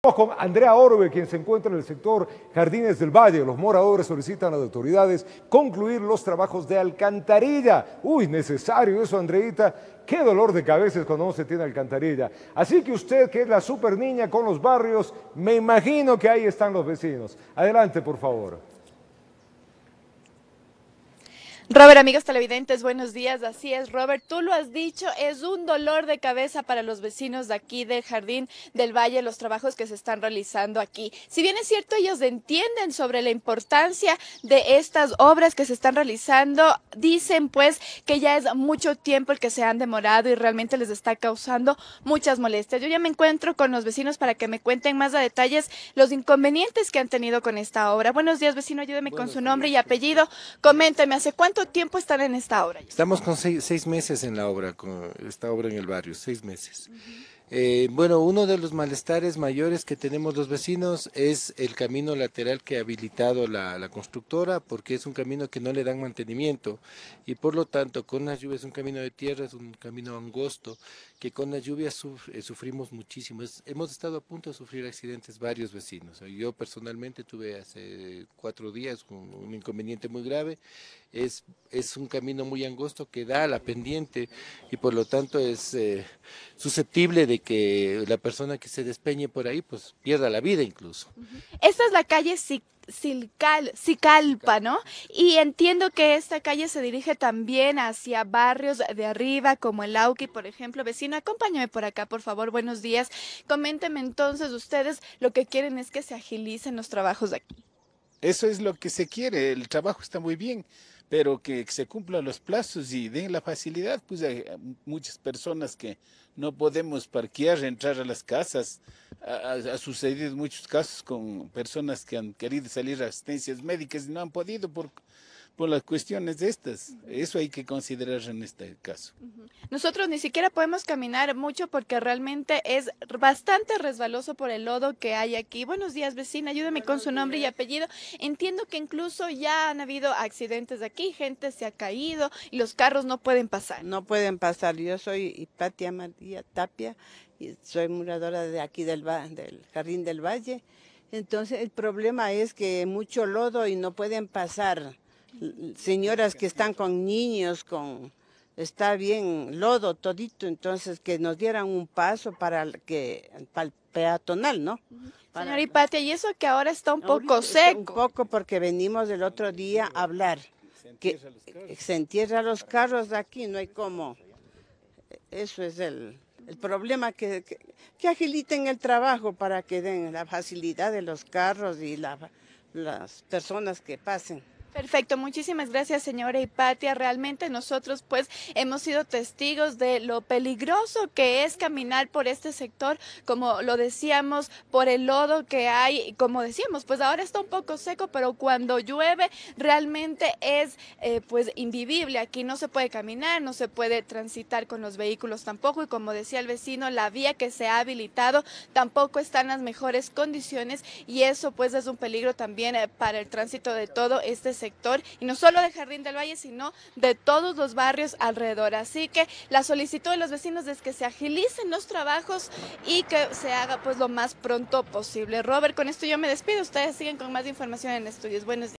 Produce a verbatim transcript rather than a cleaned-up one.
Con Andrea Orbe, quien se encuentra en el sector Jardines del Valle. Los moradores solicitan a las autoridades concluir los trabajos de alcantarilla. Uy, necesario eso, Andreita. Qué dolor de cabeza es cuando no se tiene alcantarilla. Así que usted, que es la super niña con los barrios, me imagino que ahí están los vecinos. Adelante, por favor. Robert, amigos televidentes, buenos días. Así es, Robert, tú lo has dicho, es un dolor de cabeza para los vecinos de aquí del Jardín del Valle, los trabajos que se están realizando aquí. Si bien es cierto, ellos entienden sobre la importancia de estas obras que se están realizando, dicen pues que ya es mucho tiempo el que se han demorado y realmente les está causando muchas molestias. Yo ya me encuentro con los vecinos para que me cuenten más a detalles los inconvenientes que han tenido con esta obra. Buenos días, vecino, ayúdeme con su nombre y apellido. Coméntame, ¿hace cuánto tiempo están en esta obra? Estamos con seis, seis meses en la obra, con esta obra en el barrio, seis meses. Uh-huh. eh, bueno, uno de los malestares mayores que tenemos los vecinos es el camino lateral que ha habilitado la, la constructora, porque es un camino que no le dan mantenimiento y por lo tanto con las lluvias, un camino de tierra, es un camino angosto, que con las lluvias suf, eh, sufrimos muchísimo. Es, hemos estado a punto de sufrir accidentes varios vecinos. Yo personalmente tuve hace cuatro días un, un inconveniente muy grave. Es es un camino muy angosto que da a la pendiente y por lo tanto es eh, susceptible de que la persona que se despeñe por ahí pues pierda la vida incluso. Esta es la calle Sical, Sicalpa, ¿no? Y entiendo que esta calle se dirige también hacia barrios de arriba como el Auki, por ejemplo. Vecino, acompáñame por acá, por favor. Buenos días. Coménteme entonces, ustedes lo que quieren es que se agilicen los trabajos de aquí. Eso es lo que se quiere, el trabajo está muy bien, pero que se cumplan los plazos y den la facilidad, pues hay muchas personas que no podemos parquear, entrar a las casas. Ha, ha sucedido muchos casos con personas que han querido salir a asistencias médicas y no han podido por, por las cuestiones de estas. Eso hay que considerar en este caso. Nosotros ni siquiera podemos caminar mucho porque realmente es bastante resbaloso por el lodo que hay aquí. Buenos días, vecina, ayúdame con su nombre y apellido. Entiendo que incluso ya han habido accidentes aquí, gente se ha caído y los carros no pueden pasar. No pueden pasar. Yo soy Hipatia María Tapia y soy moradora de aquí del, del Jardín del Valle. Entonces el problema es que mucho lodo y no pueden pasar. Señoras que están con niños, con... está bien lodo todito, entonces que nos dieran un paso para el, que, para el peatonal, ¿no? Para... Señora Hipatia, y eso que ahora está un poco seco. Un poco porque venimos el otro día a hablar, que se entierra los carros de aquí, no hay cómo. Eso es el, el problema, que, que, que agiliten el trabajo para que den la facilidad de los carros y la, las personas que pasen. Perfecto, muchísimas gracias, señora Hipatia. Realmente nosotros pues hemos sido testigos de lo peligroso que es caminar por este sector, como lo decíamos, por el lodo que hay, como decíamos, pues ahora está un poco seco, pero cuando llueve realmente es eh, pues invivible. Aquí no se puede caminar, no se puede transitar con los vehículos tampoco y como decía el vecino, la vía que se ha habilitado tampoco está en las mejores condiciones y eso pues es un peligro también eh, para el tránsito de todo este sector. sector y no solo de Jardín del Valle sino de todos los barrios alrededor, así que la solicitud de los vecinos es que se agilicen los trabajos y que se haga pues lo más pronto posible. Robert, con esto yo me despido, ustedes siguen con más información en Estudios. Buenos días.